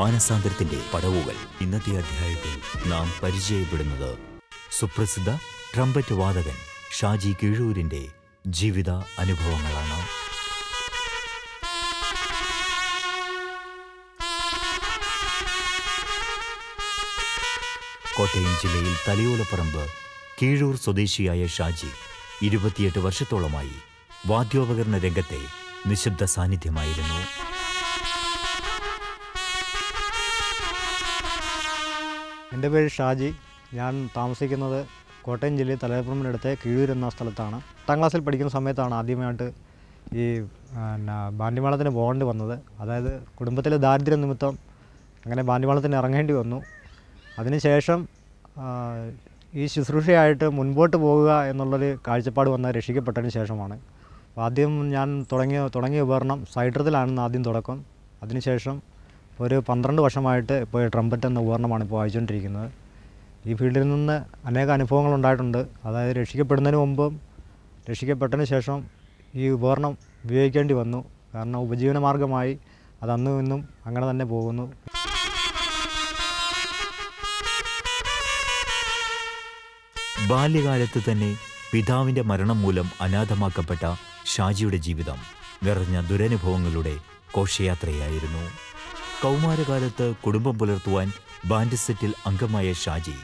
മാനസാന്തരത്തിന്റെ പടവുകൾ. ഇന്നത്തെ അധ്യായത്തിൽ നാം പരിചയപ്പെടുന്നത് സുപ്രസിദ്ധ ട്രംപറ്റ് വാദകൻ ഷാജി കീഴൂരിന്റെ ജീവിത അനുഭവങ്ങളാണ്. കോട്ടയം ജില്ലയിൽ തലയോലപ്പറമ്പ് കീഴൂർ സ്വദേശിയായ ഷാജി 28 വർഷത്തോളമായി വാദ്യോപകരണ രംഗത്തെ നിശബ്ദ സാന്നിധ്യമായിരുന്നു. എൻ്റെ പേര് ഷാജി. ഞാൻ താമസിക്കുന്നത് കോട്ടയം ജില്ലയിൽ തലയോലപ്പറമ്പിനടുത്ത് കീഴൂർ എന്ന സ്ഥലത്താണ്. 10ാം ക്ലാസ്സിൽ പഠിക്കുന്ന സമയത്താണ് ആദ്യമായിട്ട് ഈ ബാൻഡിമേളത്തിന് പോകേണ്ടി വന്നത്. അതായത് കുടുംബത്തിലെ ദാരിദ്ര്യ നിമിത്തം അങ്ങനെ ബാൻഡിമേളത്തിന് ഇറങ്ങേണ്ടി വന്നു. അതിനുശേഷം ഈ ശുശ്രൂഷയായിട്ട് മുൻപോട്ട് പോകുക എന്നുള്ളൊരു കാഴ്ചപ്പാട് വന്ന രക്ഷിക്കപ്പെട്ടതിന് ശേഷമാണ്. ആദ്യം ഞാൻ തുടങ്ങിയ ഉപകരണം സൈട്രത്തിലാണെന്ന് ആദ്യം തുടക്കം. അതിനുശേഷം ഒരു 12 വർഷമായിട്ട് ഇപ്പോൾ ട്രംപറ്റ് എന്ന ഉപകരണമാണ് ഇപ്പോൾ വായിച്ചുകൊണ്ടിരിക്കുന്നത്. ഈ ഫീൽഡിൽ നിന്ന് അനേക അനുഭവങ്ങൾ ഉണ്ടായിട്ടുണ്ട്. അതായത് രക്ഷിക്കപ്പെടുന്നതിന് മുമ്പും രക്ഷിക്കപ്പെട്ടതിന് ശേഷം ഈ ഉപകരണം ഉപയോഗിക്കേണ്ടി വന്നു. കാരണം ഉപജീവന മാർഗമായി അത് അന്നും ഇന്നും അങ്ങനെ തന്നെ പോകുന്നു. ബാല്യകാലത്ത് തന്നെ പിതാവിൻ്റെ മരണം മൂലം അനാഥമാക്കപ്പെട്ട ഷാജിയുടെ ജീവിതം നിറഞ്ഞ ദുരനുഭവങ്ങളുടെ ഘോഷയാത്രയായിരുന്നു. കൗമാരകാലത്ത് കുടുംബം പുലർത്തുവാൻ ബാൻഡ് സെറ്റിൽ അംഗമായ ഷാജി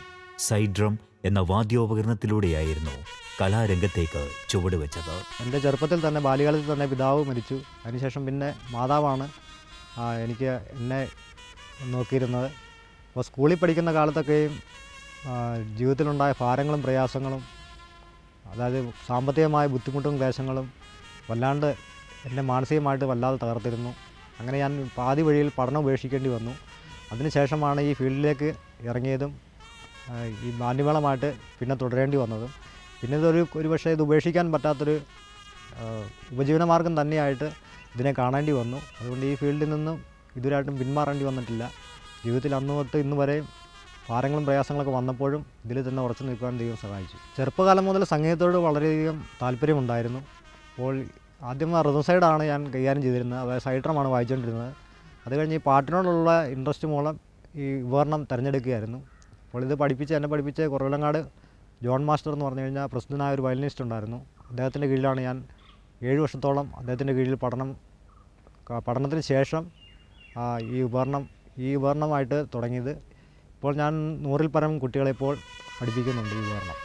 സൈഡ്രം എന്ന വാദ്യോപകരണത്തിലൂടെയായിരുന്നു കലാരംഗത്തേക്ക് ചുവടുവെച്ചത്. എൻ്റെ ചെറുപ്പത്തിൽ തന്നെ ബാല്യകാലത്തിൽ തന്നെ പിതാവ് മരിച്ചു. അതിനുശേഷം പിന്നെ മാതാവാണ് എന്നെ നോക്കിയിരുന്നത്. അപ്പോൾ സ്കൂളിൽ പഠിക്കുന്ന കാലത്തൊക്കെയും ജീവിതത്തിലുണ്ടായ ഭാരങ്ങളും പ്രയാസങ്ങളും, അതായത് സാമ്പത്തികമായ ബുദ്ധിമുട്ടും ക്ലേശങ്ങളും വല്ലാണ്ട് എന്നെ മാനസികമായിട്ട് വല്ലാതെ തകർത്തിരുന്നു. അങ്ങനെ ഞാൻ പാതി വഴിയിൽ പഠനം ഉപേക്ഷിക്കേണ്ടി വന്നു. അതിനുശേഷമാണ് ഈ ഫീൽഡിലേക്ക് ഇറങ്ങിയതും ഈ ബാൻഡിമേളമായിട്ട് പിന്നെ തുടരേണ്ടി വന്നതും. പിന്നെ ഒരു പക്ഷേ ഇത് ഉപേക്ഷിക്കാൻ പറ്റാത്തൊരു ഉപജീവനമാർഗം തന്നെയായിട്ട് ഇതിനെ കാണേണ്ടി വന്നു. അതുകൊണ്ട് ഈ ഫീൽഡിൽ നിന്നും ഇതുവരായിട്ടും പിന്മാറേണ്ടി വന്നിട്ടില്ല. ജീവിതത്തിൽ അന്ന് തൊട്ട് ഇന്ന് വരെയും ഭാരങ്ങളും പ്രയാസങ്ങളൊക്കെ വന്നപ്പോഴും ഇതിൽ തന്നെ ഉറച്ചു നിൽക്കാൻ ദൈവം സഹായിച്ചു. ചെറുപ്പകാലം മുതൽ സംഗീതത്തോട് വളരെയധികം താല്പര്യമുണ്ടായിരുന്നു. അപ്പോൾ ആദ്യം റിതം സൈഡാണ് ഞാൻ കൈകാര്യം ചെയ്തിരുന്നത്. അതായത് സൈഡ്രമാണ് വായിച്ചുകൊണ്ടിരുന്നത്. അത് കഴിഞ്ഞ് ഈ പാട്ടിനോടുള്ള ഇൻട്രസ്റ്റ് മൂലം ഈ ഉപകരണം തിരഞ്ഞെടുക്കുകയായിരുന്നു. അപ്പോൾ ഇത് എന്നെ പഠിപ്പിച്ച് കുറവിലങ്ങാട് ജോൺ മാസ്റ്റർ എന്ന് പറഞ്ഞു കഴിഞ്ഞാൽ പ്രസിദ്ധനായ ഒരു വയലിനിസ്റ്റ് ഉണ്ടായിരുന്നു. അദ്ദേഹത്തിൻ്റെ കീഴിലാണ് ഞാൻ 7 വർഷത്തോളം അദ്ദേഹത്തിൻ്റെ കീഴിൽ പഠനത്തിന് ശേഷം ഈ ഉപകരണമായിട്ട് തുടങ്ങിയത്. ഇപ്പോൾ ഞാൻ 100ൽ പരം കുട്ടികളെ ഇപ്പോൾ പഠിപ്പിക്കുന്നുണ്ട് ഈ ഉപകരണം.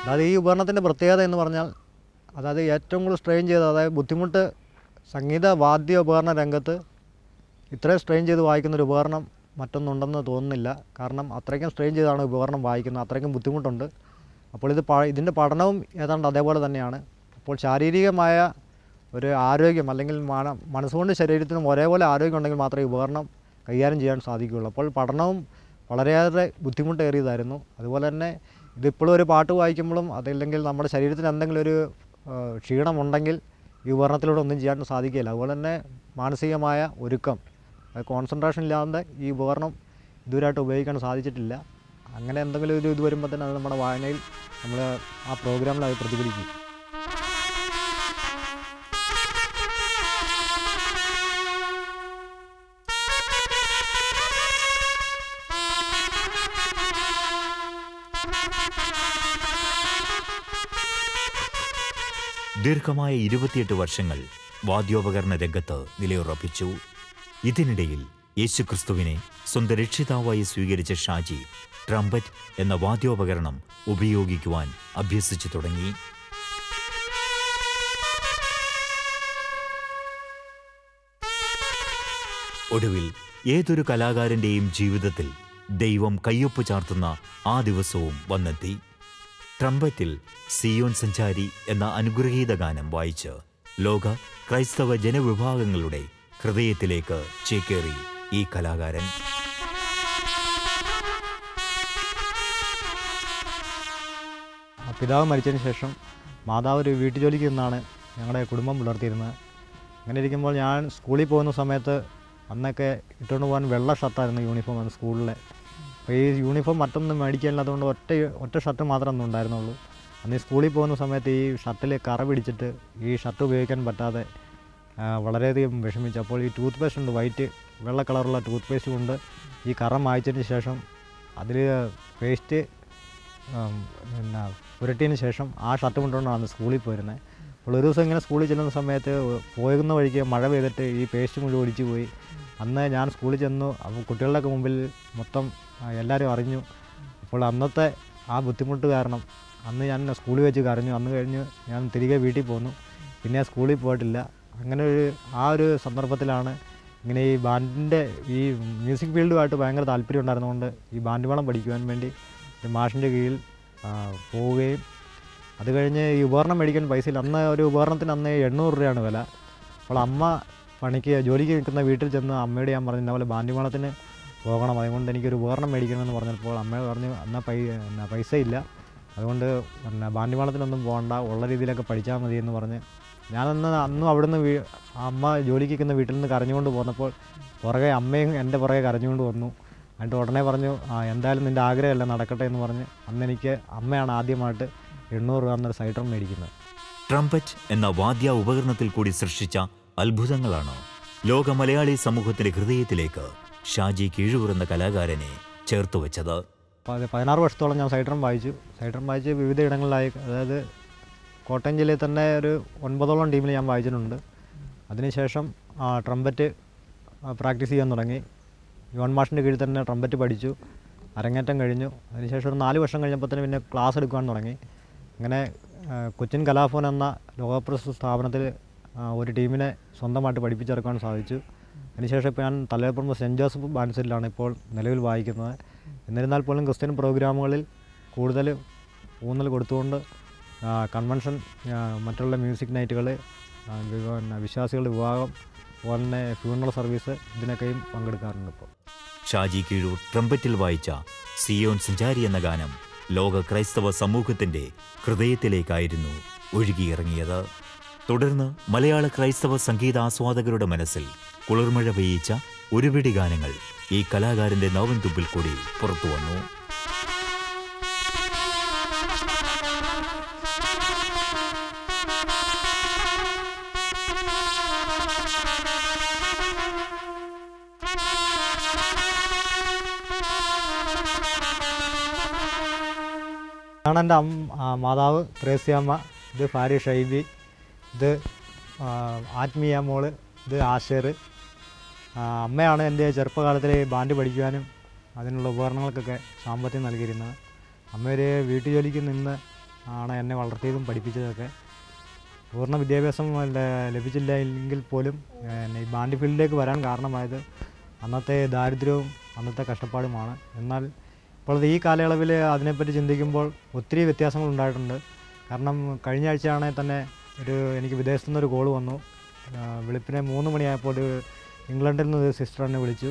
അതായത് ഈ ഉപകരണത്തിൻ്റെ പ്രത്യേകത എന്ന് പറഞ്ഞാൽ, അതായത് ഏറ്റവും കൂടുതൽ സ്ട്രെയിൻ ചെയ്ത്, അതായത് ബുദ്ധിമുട്ട് സംഗീത വാദ്യ ഉപകരണ രംഗത്ത് ഇത്രയും സ്ട്രെയിൻ ചെയ്ത് വായിക്കുന്നൊരു ഉപകരണം മറ്റൊന്നുണ്ടെന്ന് തോന്നുന്നില്ല. കാരണം അത്രയ്ക്കും സ്ട്രെയിൻ ചെയ്താണ് ഉപകരണം വായിക്കുന്നത്. അത്രയ്ക്കും ബുദ്ധിമുട്ടുണ്ട്. അപ്പോൾ ഇതിൻ്റെ പഠനവും ഏതാണ്ട് അതേപോലെ തന്നെയാണ്. അപ്പോൾ ശാരീരികമായ ഒരു ആരോഗ്യം അല്ലെങ്കിൽ മനസ്സുകൊണ്ട് ശരീരത്തിനും ഒരേപോലെ ആരോഗ്യം ഉണ്ടെങ്കിൽ മാത്രമേ ഉപകരണം കൈകാര്യം ചെയ്യാൻ സാധിക്കുകയുള്ളൂ. അപ്പോൾ പഠനവും വളരെയേറെ ബുദ്ധിമുട്ടേറിയതായിരുന്നു. അതുപോലെ തന്നെ ഇതിപ്പോഴും ഒരു പാട്ട് വായിക്കുമ്പോഴും അതല്ലെങ്കിൽ നമ്മുടെ ശരീരത്തിന് എന്തെങ്കിലും ഒരു ക്ഷീണമുണ്ടെങ്കിൽ ഈ ഉപകരണത്തിലൂടെ ഒന്നും ചെയ്യാൻ സാധിക്കില്ല. അതുപോലെ തന്നെ മാനസികമായ ഒരുക്കം, കോൺസെൻട്രേഷൻ ഇല്ലാതെ ഈ ഉപകരണം ഇതുവരായിട്ട് ഉപയോഗിക്കാൻ സാധിച്ചിട്ടില്ല. അങ്ങനെ എന്തെങ്കിലും ഒരു ഇത് വരുമ്പോൾ തന്നെ അത് നമ്മുടെ വായനയിൽ നമ്മൾ ആ പ്രോഗ്രാമിൽ അത് പ്രതിഫലിക്കും. ദീർഘമായ 28 വർഷങ്ങൾ വാദ്യോപകരണ രംഗത്ത് നിലയുറപ്പിച്ചു. ഇതിനിടയിൽ യേശുക്രിസ്തുവിനെ സ്വന്തം രക്ഷിതാവായി സ്വീകരിച്ച ഷാജി ട്രംപറ്റ് എന്ന വാദ്യോപകരണം ഉപയോഗിക്കുവാൻ അഭ്യസിച്ചു തുടങ്ങി. ഒടുവിൽ ഏതൊരു കലാകാരന്റെയും ജീവിതത്തിൽ ദൈവം കയ്യൊപ്പ് ചാർത്തുന്ന ആ ദിവസവും വന്നെത്തി. ട്രംപറ്റിൽ സിയോൻ സഞ്ചാരി എന്ന അനുഗ്രഹീത ഗാനം വായിച്ച് ലോക ക്രൈസ്തവ ജനവിഭാഗങ്ങളുടെ ഹൃദയത്തിലേക്ക് ചേക്കേറി ഈ കലാകാരൻ. പിതാവ് മരിച്ചതിന് ശേഷം മാതാവ് ഒരു വീട്ടുജോലിക്ക് നിന്നാണ് ഞങ്ങളുടെ കുടുംബം പുലർത്തിയിരുന്നത്. അങ്ങനെ ഇരിക്കുമ്പോൾ ഞാൻ സ്കൂളിൽ പോകുന്ന സമയത്ത് അന്നൊക്കെ ഇട്ടുകൊണ്ട് പോകാൻ വെള്ള ഷർട്ടായിരുന്നു യൂണിഫോം ആണ് സ്കൂളിലെ. അപ്പോൾ ഈ യൂണിഫോം മറ്റൊന്നും മേടിക്കാനില്ലാത്തതുകൊണ്ട് ഒറ്റ ഷർട്ട് മാത്രമേ അന്ന് ഉണ്ടായിരുന്നുള്ളൂ. അന്ന് ഈ സ്കൂളിൽ പോകുന്ന സമയത്ത് ഈ ഷർട്ടിൽ കറ പിടിച്ചിട്ട് ഈ ഷർട്ട് ഉപയോഗിക്കാൻ പറ്റാതെ വളരെയധികം വിഷമിച്ചു. അപ്പോൾ ഈ ടൂത്ത് പേസ്റ്റ് ഉണ്ട്, വൈറ്റ് വെള്ള കളറുള്ള ടൂത്ത് പേസ്റ്റ് കൊണ്ട് ഈ കറ മായ്ച്ചതിന് ശേഷം അതിൽ പേസ്റ്റ് പിന്നെ പുരട്ടിയതിന് ശേഷം ആ ഷർട്ട് കൊണ്ടുകൊണ്ടാണ് സ്കൂളിൽ പോയിരുന്നത്. അപ്പോൾ ഒരു ദിവസം ഇങ്ങനെ സ്കൂളിൽ ചെല്ലുന്ന സമയത്ത് പോകുന്ന വഴിക്ക് മഴ പെയ്തിട്ട് ഈ പേസ്റ്റ് മുഴുവൻ ഒടിച്ചു പോയി. അന്ന് ഞാൻ സ്കൂളിൽ ചെന്നു, അപ്പോൾ കുട്ടികളുടെയൊക്കെ മുമ്പിൽ മൊത്തം എല്ലാവരും അറിഞ്ഞു. അപ്പോൾ അന്നത്തെ ആ ബുദ്ധിമുട്ട് കാരണം അന്ന് ഞാൻ സ്കൂളിൽ വെച്ച് കരഞ്ഞു. അന്ന് കഴിഞ്ഞ് ഞാൻ തിരികെ വീട്ടിൽ പോന്നു, പിന്നെ സ്കൂളിൽ പോയിട്ടില്ല. അങ്ങനെ ആ ഒരു സന്ദർഭത്തിലാണ് ഇങ്ങനെ ഈ ബാൻഡിൻ്റെ ഈ മ്യൂസിക് ഫീൽഡുമായിട്ട് ഭയങ്കര താല്പര്യം ഉണ്ടായിരുന്നതുകൊണ്ട് ഈ ബാൻഡ് മേളം പഠിക്കുവാൻ വേണ്ടി മാഷിൻ്റെ കീഴിൽ പോവുകയും അത് കഴിഞ്ഞ് ഈ ഉപകരണം മേടിക്കാൻ പൈസയിൽ അന്ന് ഒരു ഉപകരണത്തിന് അന്ന് 800 രൂപയാണ് വില. അപ്പോൾ അമ്മ പണിക്ക് ജോലിക്ക് നിൽക്കുന്ന വീട്ടിൽ ചെന്ന് അമ്മയോട് ഞാൻ പറഞ്ഞു ഇന്നപോലെ ബാൻഡി മേളത്തിന് പോകണം, അതുകൊണ്ട് എനിക്കൊരു ഉപകരണം മേടിക്കണമെന്ന് പറഞ്ഞപ്പോൾ അമ്മ പറഞ്ഞു എന്നാൽ പൈസ ഇല്ല, അതുകൊണ്ട് പിന്നെ ബാൻഡി മേളത്തിനൊന്നും പോകണ്ട, ഉള്ള രീതിയിലൊക്കെ പഠിച്ചാൽ മതി എന്ന് പറഞ്ഞ് ഞാനന്ന് അവിടുന്ന് അമ്മ ജോലിക്ക് നിൽക്കുന്ന വീട്ടിൽ നിന്ന് കരഞ്ഞുകൊണ്ട് പോന്നപ്പോൾ പുറകെ അമ്മയും എൻ്റെ പുറകെ കരഞ്ഞുകൊണ്ട് വന്നു. എന്നിട്ട് ഉടനെ പറഞ്ഞു എന്തായാലും നിൻ്റെ ആഗ്രഹമല്ല നടക്കട്ടെ എന്ന് പറഞ്ഞ് അന്ന് എനിക്ക് അമ്മയാണ് ആദ്യമായിട്ട് 800 രൂപ എന്നൊരു സൈഡ്രം മേടിക്കുന്നത്. ട്രംപറ്റ് എന്ന വാദ്യ ഉപകരണത്തിൽ കൂടി സൃഷ്ടിച്ച അത്ഭുതങ്ങളാണ് ലോക മലയാളി സമൂഹത്തിന്റെ ഹൃദയത്തിലേക്ക് ഷാജി കീഴൂർ എന്ന കലാകാരനെ ചേർത്ത് വെച്ചത്. 16 വർഷത്തോളം ഞാൻ സൈഡ്രം വായിച്ചു. സൈഡ്രം വായിച്ച് വിവിധ ഇടങ്ങളിലായി, അതായത് കോട്ടയം ജില്ലയിൽ തന്നെ ഒരു 9ഓളം ടീമിൽ ഞാൻ വായിച്ചിട്ടുണ്ട്. അതിനുശേഷം ട്രംപറ്റ് പ്രാക്ടീസ് ചെയ്യാൻ തുടങ്ങി. യോൺ മാഷിൻ്റെ കീഴിൽ തന്നെ ട്രംപറ്റ് പഠിച്ചു, അരങ്ങേറ്റം കഴിഞ്ഞു. അതിനുശേഷം ഒരു 4 വർഷം കഴിഞ്ഞപ്പോൾ തന്നെ പിന്നെ ക്ലാസ് എടുക്കാൻ തുടങ്ങി. അങ്ങനെ കൊച്ചിൻ കലാഭവൻ എന്ന ലോകപ്രശസ്ത സ്ഥാപനത്തിൽ ഒരു ടീമിനെ സ്വന്തമായിട്ട് പഠിപ്പിച്ചെടുക്കാൻ സാധിച്ചു. അതിനുശേഷം ഇപ്പോൾ ഞാൻ തലയിൽപ്പുറം സെൻറ്റ് ജോസഫ് ബാൻസിലാണ് ഇപ്പോൾ നിലവിൽ വായിക്കുന്നത്. എന്നിരുന്നാൽ പോലും ക്രിസ്ത്യൻ പ്രോഗ്രാമുകളിൽ കൂടുതൽ ഊന്നൽ കൊടുത്തുകൊണ്ട് കൺവെൻഷൻ, മറ്റുള്ള മ്യൂസിക് നൈറ്റുകൾ, വിശ്വാസികളുടെ വിവാഹം പോലെ തന്നെ ഫ്യൂണറൽ സർവീസ് ഇതിനൊക്കെയും പങ്കെടുക്കാറുണ്ട്. ഇപ്പോൾ ഷാജി കീഴൂർ ട്രംപറ്റിൽ വായിച്ച സിയോൻ സഞ്ചാരി എന്ന ഗാനം ലോക ക്രൈസ്തവ സമൂഹത്തിൻ്റെ ഹൃദയത്തിലേക്കായിരുന്നു ഒഴുകിയിറങ്ങിയത്. തുടർന്ന് മലയാള ക്രൈസ്തവ സംഗീതാസ്വാദകരുടെ മനസ്സിൽ കുളിർമഴ പെയ്യിച്ച ഒരുപിടി ഗാനങ്ങൾ ഈ കലാകാരൻ്റെ നവൻതുമ്പിൽ കൂടി പുറത്തുവന്നു. ഇതാണ് എൻ്റെ മാതാവ് ത്രേസ്യാമ്മ, ഇത് ഫാരി ഷൈബി, ഇത് ആത്മീയ മോള്, ഇത് ആശേർ. അമ്മയാണ് എൻ്റെ ചെറുപ്പകാലത്തിൽ ബാൻഡ് പഠിക്കുവാനും അതിനുള്ള ഉപകരണങ്ങൾക്കൊക്കെ സാമ്പത്തികം നൽകിയിരുന്നത്. അമ്മയൊരു വീട്ടുജോലിക്ക് നിന്ന് ആണ് എന്നെ വളർത്തിയതും പഠിപ്പിച്ചതൊക്കെ. പൂർണ്ണ വിദ്യാഭ്യാസം ലഭിച്ചില്ല എങ്കിൽ പോലും ഈ ബാൻഡ് ഫീൽഡിലേക്ക് വരാൻ കാരണമായത് അന്നത്തെ ദാരിദ്ര്യവും അന്നത്തെ കഷ്ടപ്പാടുമാണ്. എന്നാൽ ഇപ്പോഴത്തെ ഈ കാലയളവിൽ അതിനെപ്പറ്റി ചിന്തിക്കുമ്പോൾ ഒത്തിരി വ്യത്യാസങ്ങൾ ഉണ്ടായിട്ടുണ്ട്. കാരണം കഴിഞ്ഞ ആഴ്ചയാണെങ്കിൽ തന്നെ എനിക്ക് വിദേശത്തു നിന്നൊരു കോൾ വന്നു. വെളുപ്പിനെ 3 മണിയായപ്പോൾ ഒരു ഇംഗ്ലണ്ടിൽ നിന്നൊരു സിസ്റ്റർ എന്നെ വിളിച്ചു.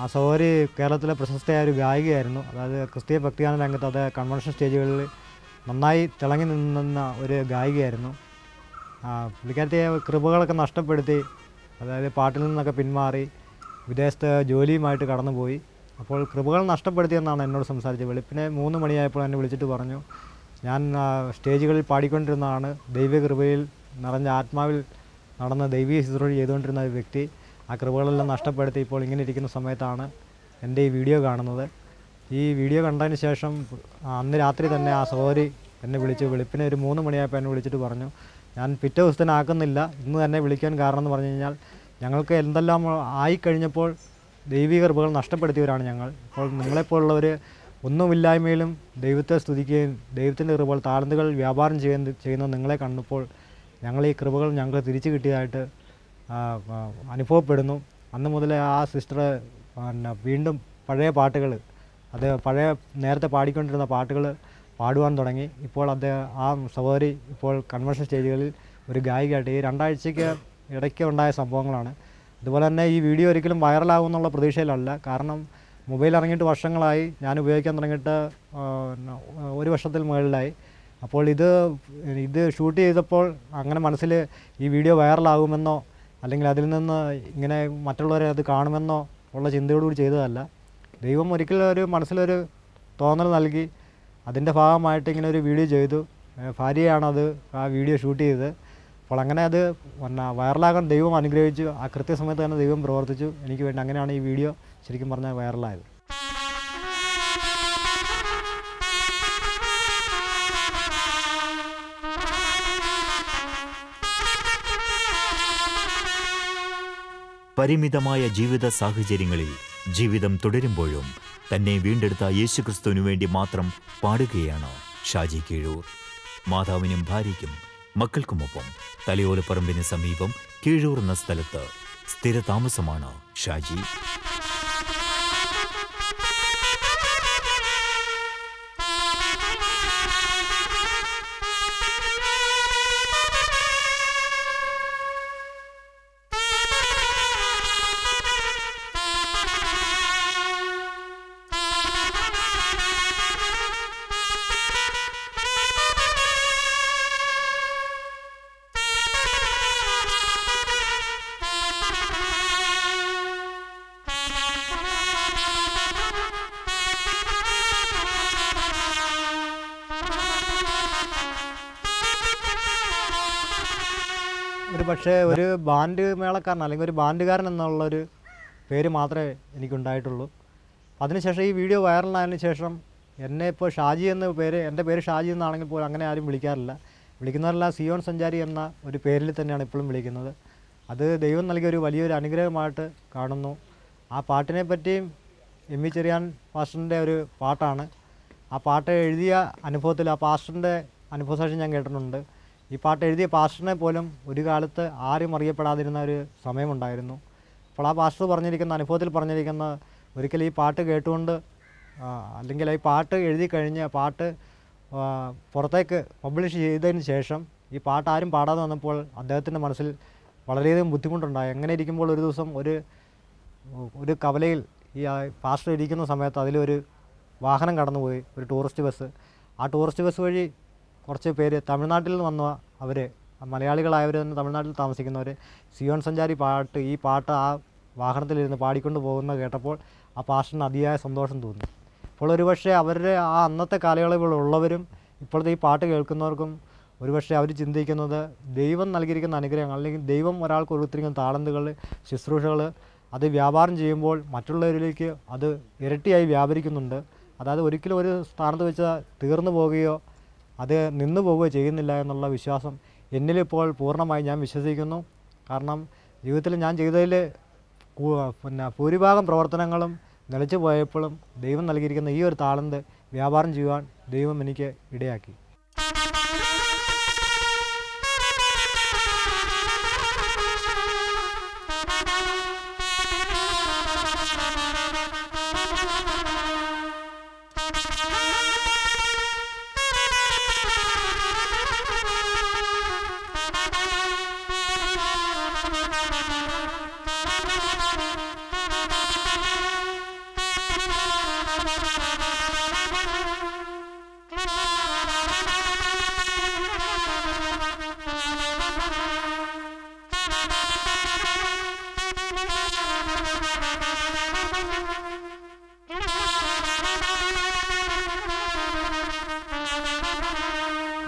ആ സഹോദരി കേരളത്തിലെ പ്രശസ്തയായ ഒരു ഗായികയായിരുന്നു. അതായത് ക്രിസ്തീയ ഭക്തിഗാന രംഗത്ത് അത് കൺവെൻഷൻ സ്റ്റേജുകളിൽ നന്നായി തിളങ്ങി നിന്ന ഒരു ഗായികയായിരുന്നു. പുള്ളിക്കാരത്തെ കൃപകളൊക്കെ നഷ്ടപ്പെടുത്തി, അതായത് പാട്ടിൽ നിന്നൊക്കെ പിന്മാറി വിദേശത്ത് ജോലിയുമായിട്ട് കടന്നുപോയി. അപ്പോൾ കൃപകൾ നഷ്ടപ്പെടുത്തിയെന്നാണ് എന്നോട് സംസാരിച്ചത്. വെളുപ്പിനെ 3 മണിയായപ്പോൾ എന്നെ വിളിച്ചിട്ട് പറഞ്ഞു ഞാൻ സ്റ്റേജുകളിൽ പാടിക്കൊണ്ടിരുന്നതാണ്, ദൈവകൃപയിൽ നിറഞ്ഞ ആത്മാവിൽ നടന്ന ദൈവീയ ശുശ്രൂഷ ചെയ്തുകൊണ്ടിരുന്ന ഒരു വ്യക്തി ആ കൃപകളെല്ലാം നഷ്ടപ്പെടുത്തി ഇപ്പോൾ ഇങ്ങനെ ഇരിക്കുന്ന സമയത്താണ് എൻ്റെ ഈ വീഡിയോ കാണുന്നത്. ഈ വീഡിയോ കണ്ടതിന് ശേഷം അന്ന് രാത്രി തന്നെ ആ സഹോദരി എന്നെ വിളിച്ചു. വെളുപ്പിനെ ഒരു 3 മണിയായപ്പോൾ എന്നെ വിളിച്ചിട്ട് പറഞ്ഞു ഞാൻ പിറ്റേ ദിവസത്തിനാക്കുന്നില്ല, ഇന്ന് തന്നെ വിളിക്കാൻ കാരണം എന്ന് പറഞ്ഞു കഴിഞ്ഞാൽ ഞങ്ങൾക്ക് എന്തെല്ലാം ആയിക്കഴിഞ്ഞപ്പോൾ ദൈവിക കൃപകൾ നഷ്ടപ്പെടുത്തിയവരാണ് ഞങ്ങൾ. ഇപ്പോൾ നിങ്ങളെപ്പോലുള്ളവർ ഒന്നുമില്ലായ്മയിലും ദൈവത്തെ സ്തുതിക്കുകയും ദൈവത്തിൻ്റെ കൃപകൾ താഴ്ന്നുകൾ വ്യാപാരം ചെയ്യുന്ന നിങ്ങളെ കണ്ടപ്പോൾ ഞങ്ങൾ ഈ കൃപകൾ ഞങ്ങൾ തിരിച്ചു കിട്ടിയതായിട്ട് അനുഭവപ്പെടുന്നു. അന്ന് മുതൽ ആ സിസ്റ്റർ വീണ്ടും പഴയ പാട്ടുകൾ, അത് പഴയ നേരത്തെ പാടിക്കൊണ്ടിരുന്ന പാട്ടുകൾ പാടുവാൻ തുടങ്ങി. ഇപ്പോൾ ആ സഹോദരി ഇപ്പോൾ കൺവെൻഷൻ സ്റ്റേജുകളിൽ ഒരു ഗായികയായിട്ട്. ഈ 2 ആഴ്ചയ്ക്ക് ഇടയ്ക്ക് ഉണ്ടായ സംഭവങ്ങളാണ്. അതുപോലെ തന്നെ ഈ വീഡിയോ ഒരിക്കലും വൈറലാകും എന്നുള്ള പ്രതീക്ഷയിലല്ല. കാരണം മൊബൈൽ ഇറങ്ങിയിട്ട് വർഷങ്ങളായി, ഞാൻ ഉപയോഗിക്കാൻ തുടങ്ങിയിട്ട് 1 വർഷത്തിൽ മുകളിലായി. അപ്പോൾ ഇത് ഷൂട്ട് ചെയ്തപ്പോൾ അങ്ങനെ മനസ്സിൽ ഈ വീഡിയോ വൈറലാകുമെന്നോ അല്ലെങ്കിൽ അതിൽ നിന്ന് ഇങ്ങനെ മറ്റുള്ളവരെ അത് കാണുമെന്നോ ഉള്ള ചിന്തയോടുകൂടി ചെയ്തതല്ല. ദൈവം ഒരിക്കലും ഒരു മനസ്സിലൊരു തോന്നൽ നൽകി അതിൻ്റെ ഭാഗമായിട്ട് ഇങ്ങനെ ഒരു വീഡിയോ ചെയ്തു. ഭാര്യയാണത് ആ വീഡിയോ ഷൂട്ട് ചെയ്തത്. അപ്പോൾ അങ്ങനെ അത് വൈറലാകാൻ ദൈവം അനുഗ്രഹിച്ചു. ആ കൃത്യസമയത്ത് തന്നെ ദൈവം പ്രവർത്തിച്ചു എനിക്ക് വേണ്ടി. അങ്ങനെയാണ് ഈ വീഡിയോ ശരിക്കും പറഞ്ഞാൽ വൈറലായത്. പരിമിതമായ ജീവിത സാഹചര്യങ്ങളിൽ ജീവിതം തുടരുമ്പോഴും തന്നെ വീണ്ടെടുത്ത യേശുക്രിസ്തുവിനു വേണ്ടി മാത്രം പാടുകയാണ് ഷാജി കീഴൂർ. മാതാവിനും ഭാര്യയ്ക്കും മക്കൾക്കുമൊപ്പം തലയോലപ്പറമ്പിന് സമീപം കീഴൂർ എന്ന സ്ഥലത്ത് സ്ഥിര താമസമാണ് ഷാജി. ഒരു പക്ഷേ ഒരു ബാൻഡ് മേളക്കാരൻ അല്ലെങ്കിൽ ഒരു ബാൻഡുകാരൻ എന്നുള്ളൊരു പേര് മാത്രമേ എനിക്കുണ്ടായിട്ടുള്ളൂ. അതിനുശേഷം ഈ വീഡിയോ വൈറലായതിനു ശേഷം എന്നെ ഇപ്പോൾ ഷാജി എന്ന പേര്, എൻ്റെ പേര് ഷാജി എന്നാണെങ്കിൽ പോലും അങ്ങനെ ആരും വിളിക്കാറില്ല. വിളിക്കുന്നവരെല്ലാം സിയോൺ സഞ്ചാരി എന്ന ഒരു പേരിൽ തന്നെയാണ് ഇപ്പോഴും വിളിക്കുന്നത്. അത് ദൈവം നൽകിയ ഒരു വലിയൊരു അനുഗ്രഹമായിട്ട് കാണുന്നു. ആ പാട്ടിനെ പറ്റിയും എം വി ചെറിയാൻ പാസ്റ്ററിൻ്റെ ഒരു പാട്ടാണ്. ആ പാട്ട് എഴുതിയ അനുഭവത്തിൽ ആ പാസ്റ്ററിൻ്റെ അനുഭവ സാക്ഷ്യം ഞാൻ കേട്ടിട്ടുണ്ട്. ഈ പാട്ട് എഴുതിയ പാസ്റ്ററിനെ പോലും ഒരു കാലത്ത് ആരും അറിയപ്പെടാതിരുന്ന ഒരു സമയമുണ്ടായിരുന്നു. അപ്പോൾ ആ പാസ്റ്റർ പറഞ്ഞിരിക്കുന്ന അനുഭവത്തിൽ പറഞ്ഞിരിക്കുന്ന ഒരിക്കൽ ഈ പാട്ട് കേട്ടുകൊണ്ട് അല്ലെങ്കിൽ ഈ പാട്ട് എഴുതി കഴിഞ്ഞ് പാട്ട് പുറത്തേക്ക് പബ്ലിഷ് ചെയ്തതിന് ശേഷം ഈ പാട്ട് ആരും പാടാതെ വന്നപ്പോൾ അദ്ദേഹത്തിൻ്റെ മനസ്സിൽ വളരെയധികം ബുദ്ധിമുട്ടുണ്ടായി. അങ്ങനെ ഇരിക്കുമ്പോൾ ഒരു ദിവസം ഒരു കവലയിൽ ഈ പാസ്റ്റർ ഇരിക്കുന്ന സമയത്ത് അതിലൊരു വാഹനം കടന്നുപോയി, ഒരു ടൂറിസ്റ്റ് ബസ്. ആ ടൂറിസ്റ്റ് ബസ് വഴി കുറച്ച് പേര് തമിഴ്നാട്ടിൽ നിന്ന് വന്ന അവർ മലയാളികളായവർ തന്നെ തമിഴ്നാട്ടിൽ താമസിക്കുന്നവർ സിയോൺ സഞ്ചാരി പാട്ട് ഈ പാട്ട് ആ വാഹനത്തിലിരുന്ന് പാടിക്കൊണ്ട് പോകുന്നത് കേട്ടപ്പോൾ ആ പാസ്റ്ററിന് അതിയായ സന്തോഷം തോന്നി. അപ്പോൾ ഒരുപക്ഷെ അവരുടെ ആ അന്നത്തെ കാലയളവിലുള്ളവരും ഇപ്പോഴത്തെ ഈ പാട്ട് കേൾക്കുന്നവർക്കും ഒരുപക്ഷെ അവർ ചിന്തിക്കുന്നത് ദൈവം നൽകിയിരിക്കുന്ന അനുഗ്രഹങ്ങൾ അല്ലെങ്കിൽ ദൈവം ഒരാൾക്ക് കൊടുത്തിരിക്കുന്ന താളന്തുകൾ, ശുശ്രൂഷകൾ അത് വ്യാപാരം ചെയ്യുമ്പോൾ മറ്റുള്ളവരിലേക്ക് അത് ഇരട്ടിയായി വ്യാപരിക്കുന്നുണ്ട്. അതായത് ഒരിക്കലും ഒരു സ്ഥാനത്ത് വെച്ച് തീർന്നു പോവുകയോ അത് നിന്നു പോവുകയോ ചെയ്യുന്നില്ല എന്നുള്ള വിശ്വാസം എന്നിലിപ്പോൾ പൂർണ്ണമായി ഞാൻ വിശ്വസിക്കുന്നു. കാരണം ജീവിതത്തിൽ ഞാൻ ചെയ്തതിൽ ഭൂരിഭാഗം പ്രവർത്തനങ്ങളും നിലച്ചു പോയപ്പോഴും ദൈവം നൽകിയിരിക്കുന്ന ഈ ഒരു താളന്ത് വ്യാപാരം ചെയ്യുവാൻ ദൈവം എനിക്ക് ഇടയാക്കി.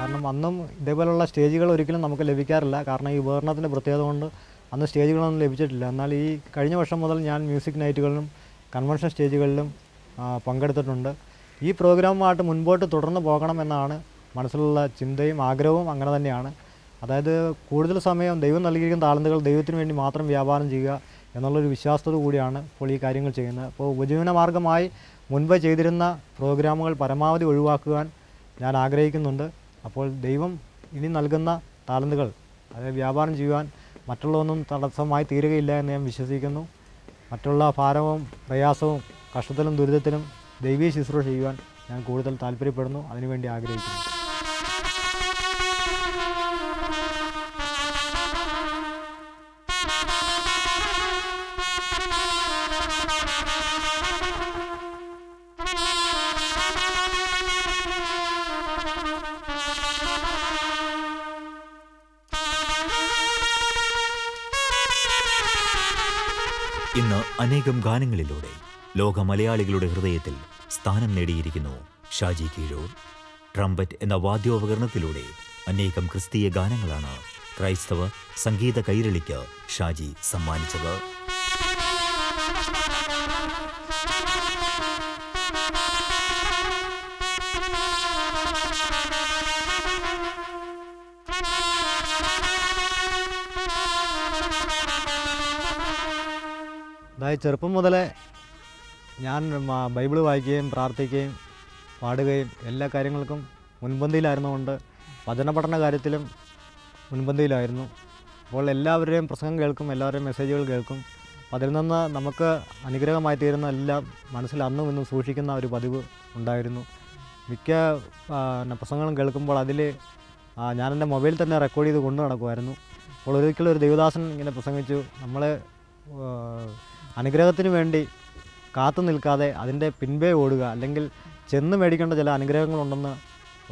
കാരണം അന്നും ഇതേപോലെയുള്ള സ്റ്റേജുകൾ ഒരിക്കലും നമുക്ക് ലഭിക്കാറില്ല. കാരണം ഈ ഉപകരണത്തിൻ്റെ പ്രത്യേകത കൊണ്ട് അന്ന് സ്റ്റേജുകളൊന്നും ലഭിച്ചിട്ടില്ല. എന്നാൽ ഈ കഴിഞ്ഞ വർഷം മുതൽ ഞാൻ മ്യൂസിക് നൈറ്റുകളിലും കൺവെൻഷൻ സ്റ്റേജുകളിലും പങ്കെടുത്തിട്ടുണ്ട്. ഈ പ്രോഗ്രാമുമായിട്ട് മുൻപോട്ട് തുടർന്ന് പോകണമെന്നാണ് മനസ്സിലുള്ള ചിന്തയും ആഗ്രഹവും. അങ്ങനെ തന്നെയാണ്, അതായത് കൂടുതൽ സമയം ദൈവം നൽകിയിരിക്കുന്ന താളന്തുകൾ ദൈവത്തിന് വേണ്ടി മാത്രം വ്യാപാരം ചെയ്യുക എന്നുള്ളൊരു വിശ്വാസത്തോടു കൂടിയാണ് ഇപ്പോൾ ഈ കാര്യങ്ങൾ ചെയ്യുന്നത്. അപ്പോൾ ഉപജീവന മാർഗമായി മുൻപ് ചെയ്തിരുന്ന പ്രോഗ്രാമുകൾ പരമാവധി ഒഴിവാക്കുവാൻ ഞാൻ ആഗ്രഹിക്കുന്നുണ്ട്. അപ്പോൾ ദൈവം ഇനി നൽകുന്ന താലന്തുകൾ അത് വ്യാപാരം ചെയ്യുവാൻ മറ്റുള്ളതൊന്നും തടസ്സമായി തീരുകയില്ല എന്ന് ഞാൻ വിശ്വസിക്കുന്നു. മറ്റുള്ള ഭാരവും പ്രയാസവും കഷ്ടത്തിലും ദുരിതത്തിലും ദൈവീയ ശുശ്രൂഷ ചെയ്യുവാൻ ഞാൻ കൂടുതൽ താല്പര്യപ്പെടുന്നു, അതിനുവേണ്ടി ആഗ്രഹിക്കുന്നു. ഇന്ന് അനേകം ഗാനങ്ങളിലൂടെ ലോക മലയാളികളുടെ ഹൃദയത്തിൽ സ്ഥാനം നേടിയിരിക്കുന്നു ഷാജി കീഴൂർ. ട്രംപറ്റ് എന്ന വാദ്യോപകരണത്തിലൂടെ അനേകം ക്രിസ്തീയ ഗാനങ്ങളാണ് ക്രൈസ്തവ സംഗീത കൈരളിക്ക് ഷാജി സമ്മാനിച്ചത്. അതായത് ചെറുപ്പം മുതലേ ഞാൻ ബൈബിൾ വായിക്കുകയും പ്രാർത്ഥിക്കുകയും പാടുകയും എല്ലാ കാര്യങ്ങൾക്കും മുൻപന്തിയിലായിരുന്നുകൊണ്ട് വചന പഠന കാര്യത്തിലും മുൻപന്തിയിലായിരുന്നു. അപ്പോൾ എല്ലാവരുടെയും പ്രസംഗം കേൾക്കും, എല്ലാവരുടെയും മെസ്സേജുകൾ കേൾക്കും. അതിൽ നിന്ന് നമുക്ക് അനുഗ്രഹമായി തീരുന്ന എല്ലാം മനസ്സിൽ അന്നും ഇന്നും സൂക്ഷിക്കുന്ന ഒരു പതിവ് ഉണ്ടായിരുന്നു. മിക്ക പ്രസംഗങ്ങളും കേൾക്കുമ്പോൾ അതിൽ ഞാനെൻ്റെ മൊബൈലിൽ തന്നെ റെക്കോർഡ് ചെയ്ത് കൊണ്ടു നടക്കുമായിരുന്നു. അപ്പോൾ ഒരിക്കലും ഒരു ദേവദാസൻ ഇങ്ങനെ പ്രസംഗിച്ചു, നമ്മൾ അനുഗ്രഹത്തിന് വേണ്ടി കാത്തു നിൽക്കാതെ അതിൻ്റെ പിൻപേ ഓടുക, അല്ലെങ്കിൽ ചെന്ന് മേടിക്കേണ്ട ചില അനുഗ്രഹങ്ങളുണ്ടെന്ന്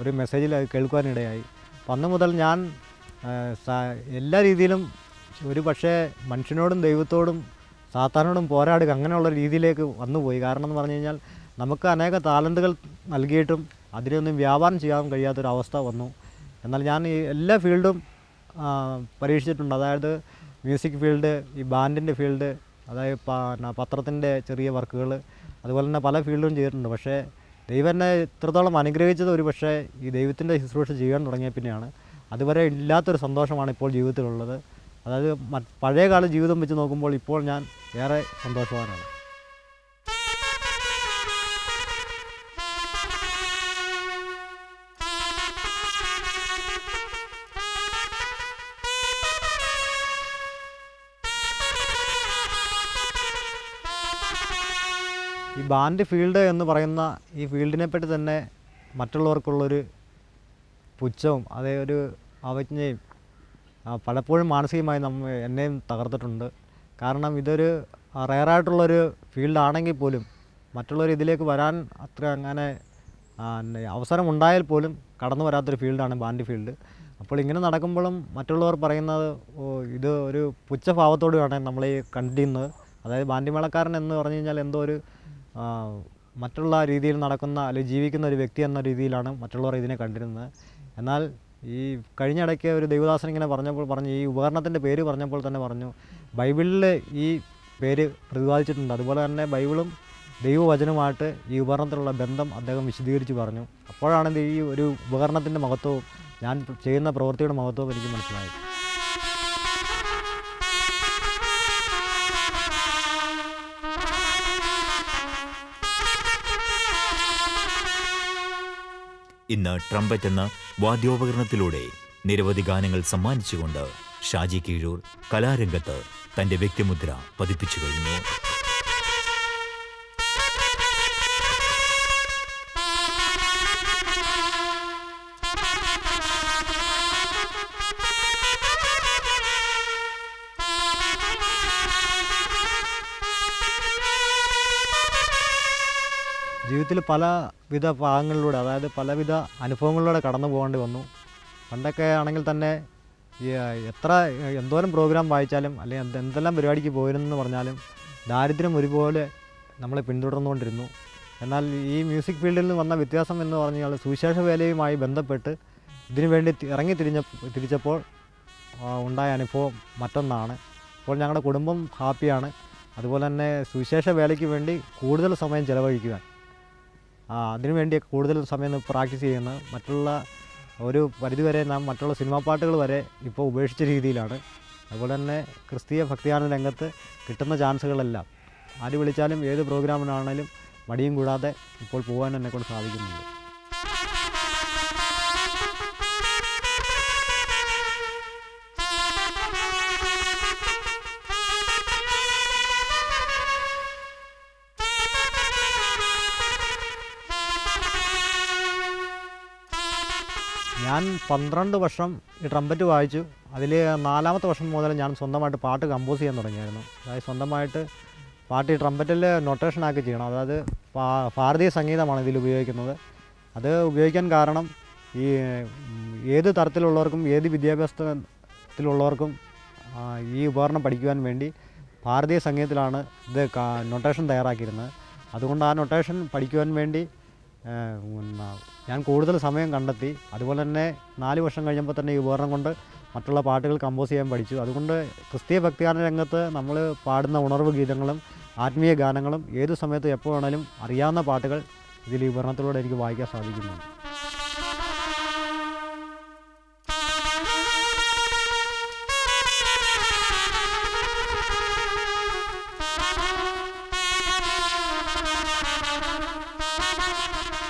ഒരു മെസ്സേജിൽ കേൾക്കുവാനിടയായി. അപ്പോൾ അന്ന് മുതൽ ഞാൻ എല്ലാ രീതിയിലും ഒരു പക്ഷേ മനുഷ്യനോടും ദൈവത്തോടും സാത്താനോടും പോരാടുക, അങ്ങനെയുള്ള രീതിയിലേക്ക് വന്നുപോയി. കാരണം എന്ന് പറഞ്ഞു കഴിഞ്ഞാൽ നമുക്ക് അനേക താലന്റുകൾ നൽകിയിട്ടും അതിനൊന്നും വ്യാപാരം ചെയ്യാൻ കഴിയാത്തൊരവസ്ഥ വന്നു. എന്നാൽ ഞാൻ ഈ എല്ലാ ഫീൽഡും പരീക്ഷിച്ചിട്ടുണ്ട്. അതായത് മ്യൂസിക് ഫീൽഡ്, ഈ ബാൻഡിൻ്റെ ഫീൽഡ്, അതായത് പത്രത്തിൻ്റെ ചെറിയ വർക്കുകൾ, അതുപോലെ തന്നെ പല ഫീൽഡും ചെയ്തിട്ടുണ്ട്. പക്ഷേ ദൈവം എന്നെ ഇത്രത്തോളം അനുഗ്രഹിച്ചത് ഒരു പക്ഷേ ഈ ദൈവത്തിൻ്റെ ശുശ്രൂഷ ചെയ്യാൻ തുടങ്ങിയ പിന്നെയാണ്. അതുവരെ ഇല്ലാത്തൊരു സന്തോഷമാണ് ഇപ്പോൾ ജീവിതത്തിലുള്ളത്. അതായത് പഴയകാല ജീവിതം വെച്ച് നോക്കുമ്പോൾ ഇപ്പോൾ ഞാൻ ഏറെ സന്തോഷവാനാണ്. ഈ ബാൻഡ് ഫീൽഡ് എന്ന് പറയുന്ന ഈ ഫീൽഡിനെപ്പറ്റി തന്നെ മറ്റുള്ളവർക്കുള്ളൊരു പുച്ഛവും അതേ ഒരു അവജ്ഞയും പലപ്പോഴും മാനസികമായി എന്നെയും തകർത്തിട്ടുണ്ട്. കാരണം ഇതൊരു റെയറായിട്ടുള്ളൊരു ഫീൽഡാണെങ്കിൽ പോലും മറ്റുള്ളവർ ഇതിലേക്ക് വരാൻ അത്ര അങ്ങനെ അവസരം ഉണ്ടായാൽ പോലും കടന്നു വരാത്തൊരു ഫീൽഡാണ് ബാൻഡ് ഫീൽഡ്. അപ്പോൾ ഇങ്ങനെ നടക്കുമ്പോഴും മറ്റുള്ളവർ പറയുന്നത് ഇത് ഒരു പുച്ഛഭാവത്തോടെയാണ് നമ്മളീ കണ്ടിരുന്നത്. അതായത് ബാൻഡിമേളക്കാരൻ എന്ന് പറഞ്ഞു കഴിഞ്ഞാൽ എന്തോ ഒരു മറ്റുള്ള രീതിയിൽ നടക്കുന്ന അല്ലെങ്കിൽ ജീവിക്കുന്ന ഒരു വ്യക്തി എന്ന രീതിയിലാണ് മറ്റുള്ളവർ ഇതിനെ കണ്ടിരുന്നത്. എന്നാൽ ഈ കഴിഞ്ഞ ഇടയ്ക്ക് ഒരു ദൈവദാസൻ ഇങ്ങനെ പറഞ്ഞു ഈ ഉപകരണത്തിൻ്റെ പേര് പറഞ്ഞപ്പോൾ തന്നെ പറഞ്ഞു ബൈബിളിൽ ഈ പേര് പ്രതിപാദിച്ചിട്ടുണ്ട്. അതുപോലെ തന്നെ ബൈബിളും ദൈവവചനവുമായിട്ട് ഈ ഉപകരണത്തിലുള്ള ബന്ധം അദ്ദേഹം വിശദീകരിച്ച് പറഞ്ഞു. അപ്പോഴാണ് ഈ ഒരു ഉപകരണത്തിൻ്റെ മഹത്വവും ഞാൻ ചെയ്യുന്ന പ്രവൃത്തിയുടെ മഹത്വവും എനിക്ക് മനസ്സിലായത്. ഇന്ന് ട്രംപറ്റ് എന്ന വാദ്യോപകരണത്തിലൂടെ നിരവധി ഗാനങ്ങൾ സമ്മാനിച്ചുകൊണ്ട് ഷാജി കീഴൂർ കലാരംഗത്ത് തൻ്റെ വ്യക്തിമുദ്ര പതിപ്പിച്ചു കഴിഞ്ഞു. ജീവിതത്തിൽ പലവിധ ഭാഗങ്ങളിലൂടെ, അതായത് പലവിധ അനുഭവങ്ങളിലൂടെ കടന്നു പോകേണ്ടി വന്നു. പണ്ടൊക്കെ ആണെങ്കിൽ തന്നെ എന്തോരം പ്രോഗ്രാം വായിച്ചാലും അല്ലെങ്കിൽ എന്തെല്ലാം പരിപാടിക്ക് പോയിരുന്നെന്ന് പറഞ്ഞാലും ദാരിദ്ര്യം ഒരുപോലെ നമ്മളെ പിന്തുടർന്നുകൊണ്ടിരുന്നു. എന്നാൽ ഈ മ്യൂസിക് ഫീൽഡിൽ നിന്ന് വന്ന വ്യത്യാസം എന്ന് പറഞ്ഞാൽ സുവിശേഷ വേലയുമായി ബന്ധപ്പെട്ട് ഇതിനുവേണ്ടി തിരിച്ചപ്പോൾ ഉണ്ടായ അനുഭവം മറ്റൊന്നാണ്. ഇപ്പോൾ ഞങ്ങളുടെ കുടുംബം ഹാപ്പിയാണ്. അതുപോലെ തന്നെ സുവിശേഷ വേലയ്ക്ക് വേണ്ടി കൂടുതൽ സമയം ചിലവഴിക്കുവാൻ, അതിനുവേണ്ടി കൂടുതൽ സമയം പ്രാക്ടീസ് ചെയ്യുന്നത് മറ്റുള്ള ഒരു പരിധിവരെ നാം മറ്റുള്ള സിനിമാ പാട്ടുകൾ വരെ ഇപ്പോൾ ഉപേക്ഷിച്ച രീതിയിലാണ്. അതുപോലെ തന്നെ ക്രിസ്തീയ ഭക്തിഗാന രംഗത്ത് കിട്ടുന്ന ചാൻസുകളെല്ലാം ആര് വിളിച്ചാലും ഏത് പ്രോഗ്രാമിനാണെങ്കിലും മടിയും കൂടാതെ ഇപ്പോൾ പോകാൻ എന്നെക്കൊണ്ട് സാധിക്കുന്നുണ്ട്. ഞാൻ 12 വർഷം ഈ ട്രംപറ്റ് വായിച്ചു. അതിൽ 4-ാമത്തെ വർഷം മുതൽ ഞാൻ സ്വന്തമായിട്ട് പാട്ട് കമ്പോസ് ചെയ്യാൻ തുടങ്ങിയായിരുന്നു. അതായത് സ്വന്തമായിട്ട് പാട്ട് ഈ ട്രംപറ്റിൽ നൊട്ടേഷനാക്കി ചെയ്യണം. അതായത് ഭാരതീയ സംഗീതമാണ് ഇതിൽ ഉപയോഗിക്കുന്നത്. അത് ഉപയോഗിക്കാൻ കാരണം ഈ ഏത് തരത്തിലുള്ളവർക്കും ഏത് വിദ്യാഭ്യാസത്തിലുള്ളവർക്കും ഈ ഉപകരണം പഠിക്കുവാൻ വേണ്ടി ഭാരതീയ സംഗീതത്തിലാണ് ഇത് നൊട്ടേഷൻ തയ്യാറാക്കിയിരുന്നത്. അതുകൊണ്ട് ആ നൊട്ടേഷൻ പഠിക്കുവാൻ വേണ്ടി ഞാൻ കൂടുതൽ സമയം കണ്ടെത്തി. അതുപോലെ തന്നെ 4 വർഷം കഴിഞ്ഞപ്പോൾ തന്നെ ഈ ഉപകരണം കൊണ്ട് മറ്റുള്ള പാട്ടുകൾ കമ്പോസ് ചെയ്യാൻ പഠിച്ചു. അതുകൊണ്ട് ക്രിസ്തീയ ഭക്തിഗാന രംഗത്ത് നമ്മൾ പാടുന്ന ഉണർവ് ഗീതങ്ങളും ആത്മീയ ഗാനങ്ങളും ഏതു സമയത്ത് എപ്പോൾ വേണമെങ്കിലും അറിയാവുന്ന പാട്ടുകൾ ഇതിൽ ഈ ഉപകരണത്തിലൂടെ എനിക്ക് വായിക്കാൻ സാധിക്കുന്നുണ്ട്.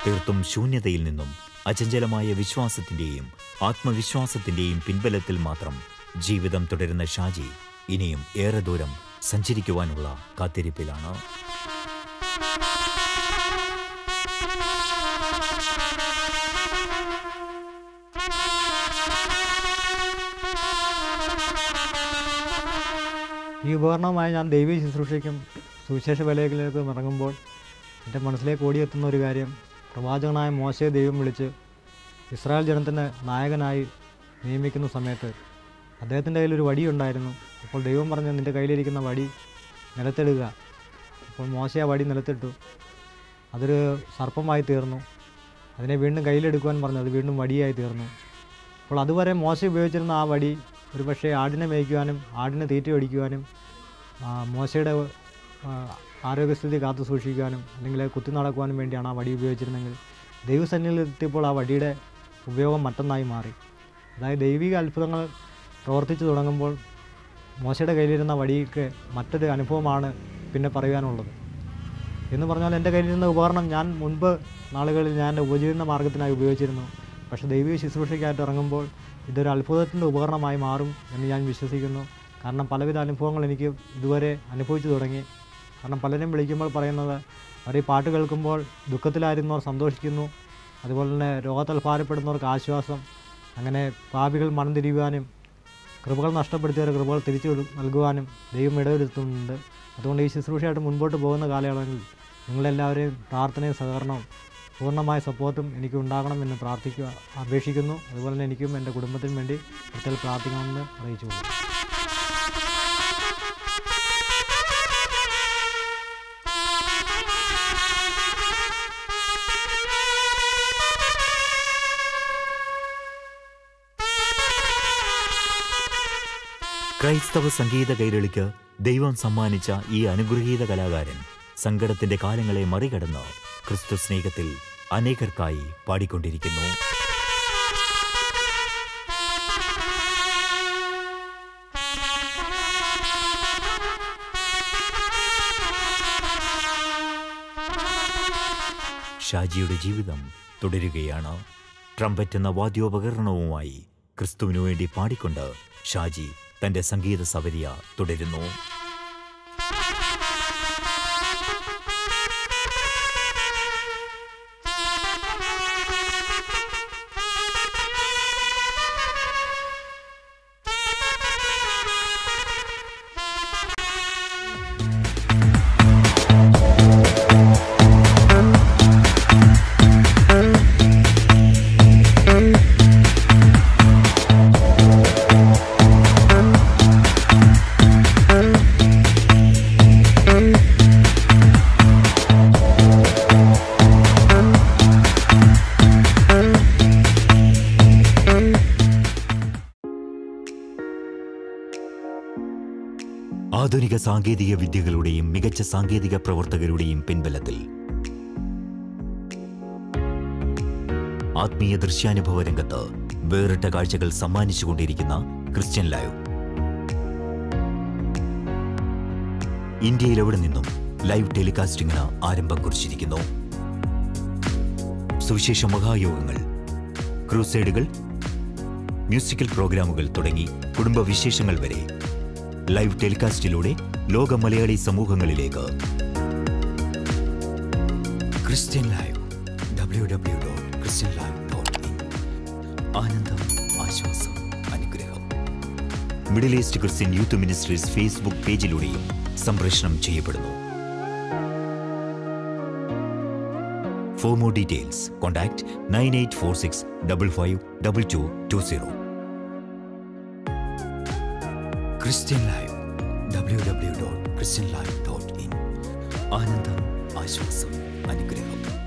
തീർത്തും ശൂന്യതയിൽ നിന്നും അചഞ്ചലമായ വിശ്വാസത്തിൻ്റെയും ആത്മവിശ്വാസത്തിൻ്റെയും പിൻബലത്തിൽ മാത്രം ജീവിതം തുടരുന്ന ഷാജി ഇനിയും ഏറെ ദൂരം സഞ്ചരിക്കുവാനുള്ള കാത്തിരിപ്പിലാണ്. ഈ ഉപകരണമായി ഞാൻ ദൈവീക ശുശ്രൂഷയ്ക്കും സുവിശേഷ വേലയിലേക്കും ഇറങ്ങുമ്പോൾ എൻ്റെ മനസ്സിലേക്ക് ഓടിയെത്തുന്ന ഒരു കാര്യം, പ്രവാചകനായ മോശയെ ദൈവം വിളിച്ച് ഇസ്രായേൽ ജനത്തിന് നായകനായി നിയമിക്കുന്ന സമയത്ത് അദ്ദേഹത്തിൻ്റെ കയ്യിലൊരു വടിയുണ്ടായിരുന്നു. അപ്പോൾ ദൈവം പറഞ്ഞ് നിൻ്റെ കയ്യിലിരിക്കുന്ന വടി നിലത്തെടുക്കുക. അപ്പോൾ മോശ ആ വടി നിലത്തിട്ടു. അതൊരു സർപ്പമായി തീർന്നു. അതിനെ വീണ്ടും കയ്യിലെടുക്കുവാൻ പറഞ്ഞു. അത് വീണ്ടും വടിയായി തീർന്നു. അപ്പോൾ അതുവരെ മോശ ഉപയോഗിച്ചിരുന്ന ആ വടി ഒരു പക്ഷേ ആടിനെ മേയ്ക്കുവാനും ആടിനെ തീറ്റയൊടിക്കുവാനും മോശയുടെ ആരോഗ്യസ്ഥിതി കാത്തു സൂക്ഷിക്കാനും അല്ലെങ്കിൽ കുത്തി നടക്കുവാനും വേണ്ടിയാണ് ആ വടി ഉപയോഗിച്ചിരുന്നെങ്കിൽ, ദൈവസന്നിധിയിൽ എത്തിയപ്പോൾ ആ വടിയുടെ ഉപയോഗം മറ്റൊന്നായി മാറി. അതായത് ദൈവിക അത്ഭുതങ്ങൾ പ്രവർത്തിച്ചു തുടങ്ങുമ്പോൾ മോശയുടെ കയ്യിലിരുന്ന വടിക്ക് മറ്റൊരു അനുഭവമാണ് പിന്നെ പറയുവാനുള്ളത്. എന്ന് പറഞ്ഞാൽ എൻ്റെ കയ്യിലിരുന്ന ഉപകരണം ഞാൻ മുൻപ് നാളുകളിൽ ഞാൻ എൻ്റെ ഉപജീവന മാർഗത്തിനായി ഉപയോഗിച്ചിരുന്നു. പക്ഷേ ദൈവിക ശുശ്രൂഷയ്ക്കായിട്ട് ഇറങ്ങുമ്പോൾ ഇതൊരു അത്ഭുതത്തിൻ്റെ ഉപകരണമായി മാറും എന്ന് ഞാൻ വിശ്വസിക്കുന്നു. കാരണം പലവിധ അനുഭവങ്ങൾ എനിക്ക് ഇതുവരെ അനുഭവിച്ചു തുടങ്ങി. കാരണം പലരും വിളിക്കുമ്പോൾ പറയുന്നത്, അവർ ഈ പാട്ട് കേൾക്കുമ്പോൾ ദുഃഖത്തിലായിരുന്നവർ സന്തോഷിക്കുന്നു, അതുപോലെ തന്നെ രോഗത്താൽ ഭാരപ്പെടുന്നവർക്ക് ആശ്വാസം, അങ്ങനെ പാപികൾ മനം തിരിയുവാനും കൃപകൾ നഷ്ടപ്പെടുത്തിയവർ കൃപകൾ തിരിച്ചു നൽകുവാനും ദൈവം ഇടവരുത്തുന്നുണ്ട്. അതുകൊണ്ട് ഈ ശുശ്രൂഷയായിട്ട് മുൻപോട്ട് പോകുന്ന കാലയളവിൽ നിങ്ങളെല്ലാവരെയും പ്രാർത്ഥനയും സഹകരണവും പൂർണ്ണമായ സപ്പോർട്ടും എനിക്ക് ഉണ്ടാകണമെന്ന് അപേക്ഷിക്കുന്നു. അതുപോലെ തന്നെ എനിക്കും എൻ്റെ കുടുംബത്തിനും വേണ്ടി പ്രത്യേകം പ്രാർത്ഥിക്കണമെന്ന് അറിയിച്ചു കൊടുക്കും. ക്രൈസ്തവ സംഗീത കൈരളിക്ക് ദൈവം സമ്മാനിച്ച ഈ അനുഗ്രഹീത കലാകാരൻ സങ്കടത്തിന്റെ കാലങ്ങളെ മറികടന്ന് ക്രിസ്തു സ്നേഹത്തിൽ അനേകർക്കായി പാടിക്കൊണ്ടിരിക്കുന്നു. ഷാജിയുടെ ജീവിതം തുടരുകയാണ്. ട്രംപറ്റ് എന്ന വാദ്യോപകരണവുമായി ക്രിസ്തുവിനു വേണ്ടി പാടിക്കൊണ്ട് ഷാജി തന്റെ സംഗീത സവരിയ തുടരുന്നു. ആധുനിക സാങ്കേതിക വിദ്യകളുടെയും മികച്ച സാങ്കേതിക പ്രവർത്തകരുടെയും പിൻബലത്തിൽ ആത്മീയ ദൃശ്യാനുഭവ രംഗത്ത് വേറിട്ട കാഴ്ചകൾ സമ്മാനിച്ചുകൊണ്ടിരിക്കുന്ന ക്രിസ്ത്യൻ ലൈവ് ഇന്ത്യയിലെവിടെ നിന്നും ലൈവ് ടെലികാസ്റ്റിംഗിന് ആരംഭം കുറിച്ചിരിക്കുന്നു. സുവിശേഷ മഹായോഗങ്ങൾ, ക്രൂസേഡുകൾ, മ്യൂസിക്കൽ പ്രോഗ്രാമുകൾ തുടങ്ങി കുടുംബ വിശേഷങ്ങൾ വരെ ലൈവ് ടെലികാസ്റ്റിലൂടെ ലോക മലയാളി സമൂഹങ്ങളിലേക്ക് ക്രിസ്ത്യൻ ലൈവ് www.christianlive.in ആനന്ദം, ആശ്വാസം, അനുഗ്രഹം middle east Christian youth ministries Facebook പേജിലൂടെയും സംപ്രേഷണം ചെയ്യപ്പെടുന്നു. For more details contact 9846552220. Christian Live www.christianlife.in. ആനന്ദം, ആശ്വാസം, അനുഗ്രഹം.